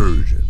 Persian.